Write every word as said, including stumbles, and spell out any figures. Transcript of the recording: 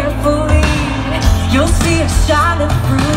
carefully, you'll see it shining through.